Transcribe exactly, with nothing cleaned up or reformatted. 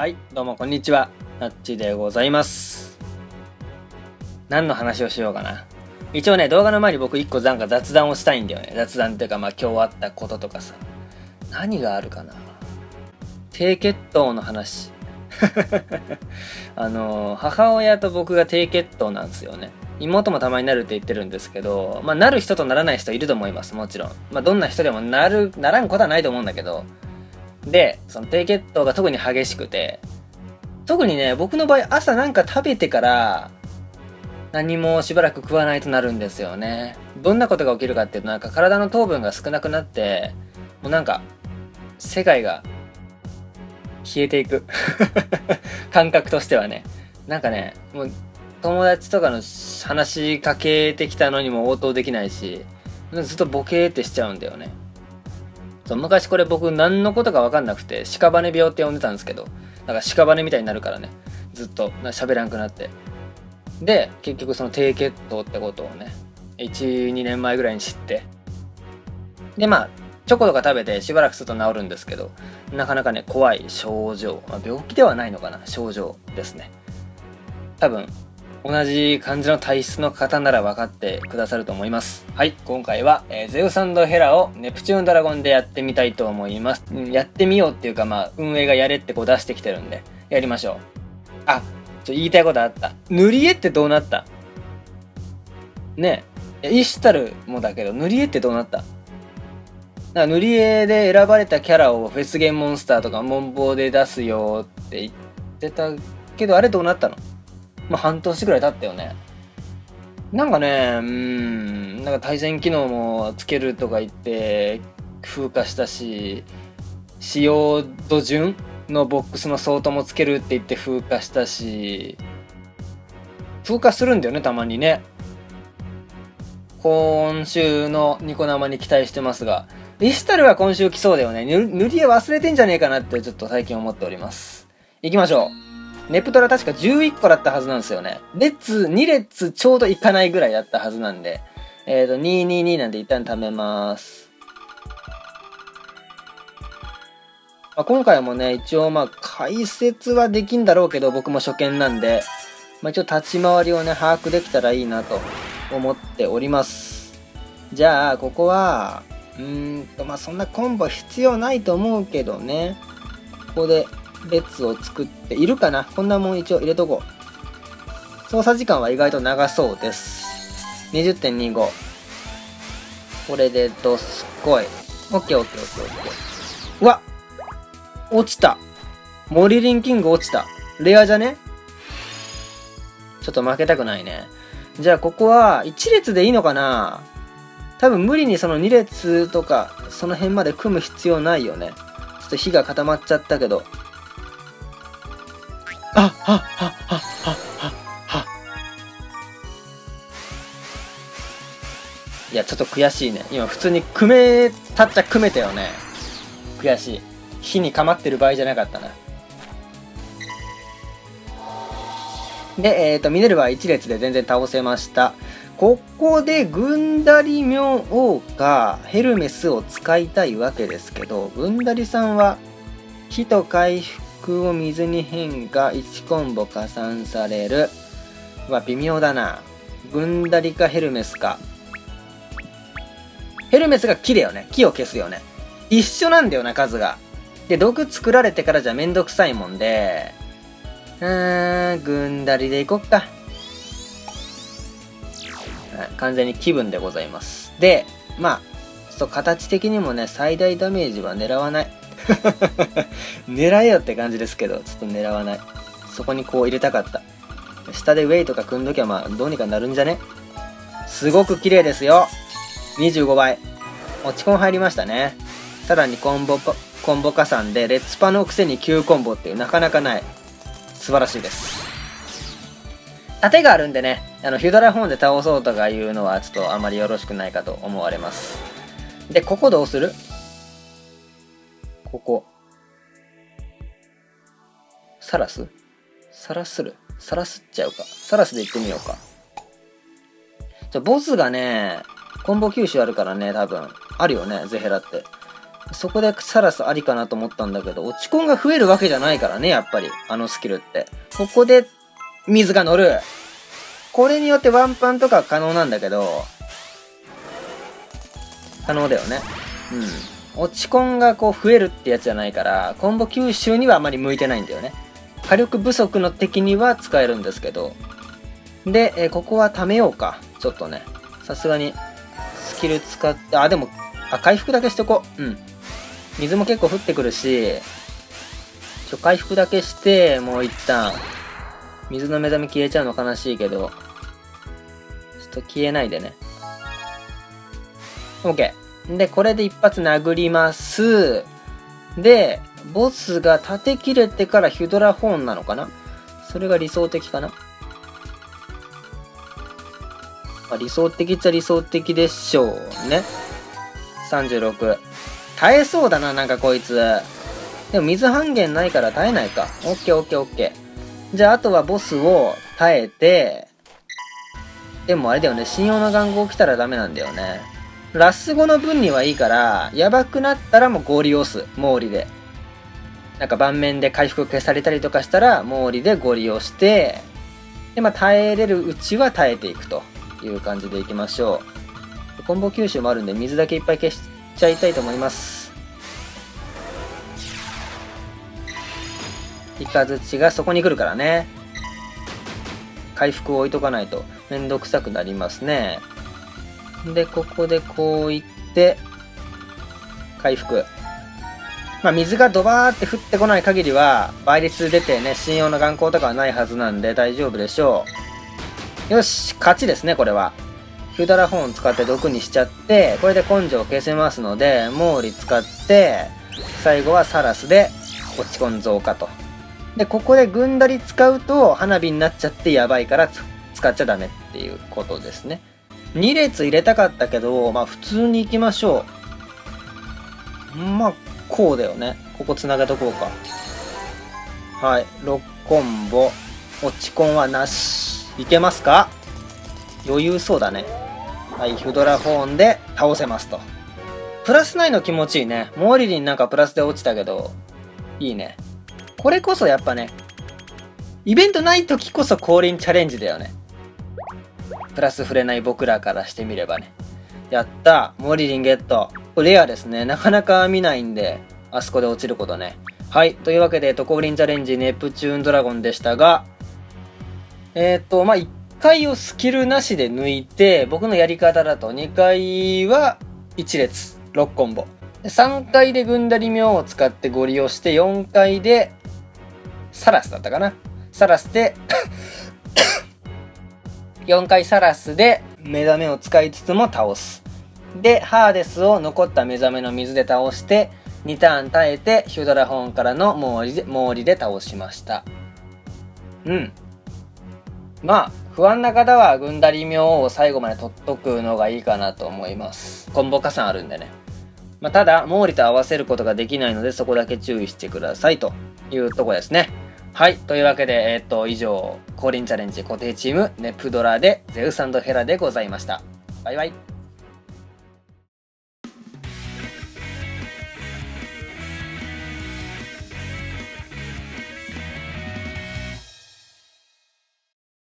はい、どうもこんにちは、なっちでございます。何の話をしようかな。一応ね、動画の前に僕一個なんか雑談をしたいんだよね。雑談っていうか、まあ今日あったこととかさ、何があるかな。低血糖の話あの母親と僕が低血糖なんですよね。妹もたまになるって言ってるんですけど、まあなる人とならない人いると思います、もちろん。まあどんな人でもなるならんことはないと思うんだけど、でその低血糖が特に激しくて、特にね僕の場合朝なんか食べてから何もしばらく食わないとなるんですよね。どんなことが起きるかっていうと、なんか体の糖分が少なくなって、もうなんか世界が消えていく感覚としてはね、なんかね、もう友達とかの話しかけてきたのにも応答できないし、ずっとボケーってしちゃうんだよね。昔これ僕何のことか分かんなくて屍病って呼んでたんですけど、なんか屍みたいになるからね、ずっと喋らんくなって、で結局その低血糖ってことをねいちにねんまえぐらいに知って、でまあチョコとか食べてしばらくすると治るんですけど、なかなかね怖い症状、まあ、病気ではないのかな、症状ですね。多分同じ感じの体質の方なら分かってくださると思います。はい、今回は、えー、ゼウス&ヘラをネプチューンドラゴンでやってみたいと思います。やってみようっていうか、まあ運営がやれってこう出してきてるんでやりましょう。あ、ちょ言いたいことあった。塗り絵ってどうなったねえ。イシュタルもだけど塗り絵ってどうなった。なんか塗り絵で選ばれたキャラをフェスゲンモンスターとかモンボウで出すよって言ってたけど、あれどうなったの。まあ半年ぐらい経ったよね。なんかね、うーん、なんか対戦機能もつけるとか言って風化したし、使用度順のボックスのソートもつけるって言って風化したし、風化するんだよねたまにね。今週のニコ生に期待してますが、イシュタルは今週来そうだよね。塗り絵忘れてんじゃねえかなってちょっと最近思っております。行きましょう。ネプトラ確かじゅういっこだったはずなんですよね。列、に列ちょうどいかないぐらいだったはずなんで、えっと、にひゃくにじゅうになんで一旦貯めます。まあ、今回もね、一応まあ解説はできんだろうけど、僕も初見なんで、まあ、一応立ち回りをね、把握できたらいいなと思っております。じゃあ、ここは、うーんと、まあそんなコンボ必要ないと思うけどね、ここで、列を作っているかな。こんなもん一応入れとこう。操作時間は意外と長そうです。 にじゅってんにじゅうご。 これでどすこい。 オーケーオーケーオーケーオーケー。 うわっ、落ちた。モリリンキング落ちた。レアじゃね。ちょっと負けたくないね。じゃあここはいち列でいいのかな。多分無理にそのに列とかその辺まで組む必要ないよね。ちょっと火が固まっちゃったけど、あっはっはっはっはっは。いやちょっと悔しいね。今普通に組めたっちゃ組めたよね。悔しい。火にかまってる場合じゃなかったな。でえっ、ー、とミネルヴァいち列で全然倒せました。ここでグンダリ明王かヘルメスを使いたいわけですけど、グンダリさんは火と回復空を水に変化、いちコンボ加算される。は微妙だな。グンダリかヘルメスか。ヘルメスが木だよね。木を消すよね。一緒なんだよな、数が。で、毒作られてからじゃめんどくさいもんで、うーん、グンダリでいこっか。完全に気分でございます。で、まあ、ちょっと形的にもね、最大ダメージは狙わない。狙えよって感じですけど、ちょっと狙わない。そこにこう入れたかった。下でウェイとか組んどきゃまあどうにかなるんじゃね。すごく綺麗ですよ。にじゅうごばい落ちコン入りましたね。さらにコンボコンボ加算でレッツパのくせにきゅうコンボっていう、なかなかない。素晴らしいです。盾があるんでね、あのヒュドラホーンで倒そうとかいうのはちょっとあまりよろしくないかと思われます。でここどうする。ここサラスサラスるサラスっちゃうか。サラスでいってみようか。じゃボスがねコンボ吸収あるからね、多分あるよねゼヘラって。そこでサラスありかなと思ったんだけど、落ちコンが増えるわけじゃないからね、やっぱり。あのスキルって。ここで、水が乗る。これによってワンパンとか可能なんだけど、可能だよね。うん。落ちコンがこう増えるってやつじゃないから、コンボ吸収にはあまり向いてないんだよね。火力不足の敵には使えるんですけど。で、えー、ここは貯めようか。ちょっとね。さすがに、スキル使って、あ、でも、あ、回復だけしとこう。うん。水も結構降ってくるし、ちょ、回復だけして、もう一旦、水の目覚め消えちゃうの悲しいけど、ちょっと消えないでね。OK。で、これで一発殴ります。で、ボスが立て切れてからヒュドラホーンなのかな？それが理想的かな？まあ、理想的っちゃ理想的でしょうね。さんじゅうろく。耐えそうだな、なんかこいつ。でも水半減ないから耐えないか。オーケーオーケーオーケー。じゃあ、あとはボスを耐えて、でもあれだよね、信用の願望来たらダメなんだよね。ラス後の分にはいいから、やばくなったらもう合理押す。毛利で。なんか盤面で回復消されたりとかしたら、毛利で合理をして、で、まあ耐えれるうちは耐えていくという感じでいきましょう。コンボ吸収もあるんで、水だけいっぱい消しちゃいたいと思います。イカズチがそこに来るからね。回復を置いとかないとめんどくさくなりますね。で、ここでこういって、回復。まあ、水がドバーって降ってこない限りは、倍率出てね、信用の眼光とかはないはずなんで大丈夫でしょう。よし、勝ちですね、これは。ヒュドラホーン使って毒にしちゃって、これで根性を消せますので、毛利使って、最後はサラスで落ち込ん増加と。で、ここで軍だり使うと、花火になっちゃってやばいから、使っちゃダメっていうことですね。に列入れたかったけど、まあ普通に行きましょう。まあ、こうだよね。ここ繋げとこうか。はい。ろくコンボ。落ちコンはなし。いけますか？余裕そうだね。はい。ヒュドラホーンで倒せますと。プラスないの気持ちいいね。モーリリンなんかプラスで落ちたけど、いいね。これこそやっぱね、イベントない時こそ降臨チャレンジだよね。プラス触れない僕らからしてみればね。やったモーリリンゲット。これレアですね。なかなか見ないんで、あそこで落ちることね。はい。というわけで、ト降臨チャレンジ、ネプチューンドラゴンでしたが、えっと、まあ、いっかいをスキルなしで抜いて、僕のやり方だとにかいはいち列、ろくコンボ。さんかいで軍だり妙を使ってご利用して、よんかいで、サラスだったかな。サラスで、よんかいサラスで目覚めを使いつつも倒す。で、ハーデスを残った目覚めの水で倒して、にターン耐えて、ヒュドラホーンからの毛利で、毛利で倒しました。うん。まあ、不安な方は、軍だり妙を最後まで取っとくのがいいかなと思います。コンボ加算あるんでね。まあ、ただ、毛利と合わせることができないので、そこだけ注意してくださいというとこですね。はい。というわけで、えっと、以上、降臨チャレンジ固定チーム、ネプドラで、ゼウス&ヘラでございました。バイバイ。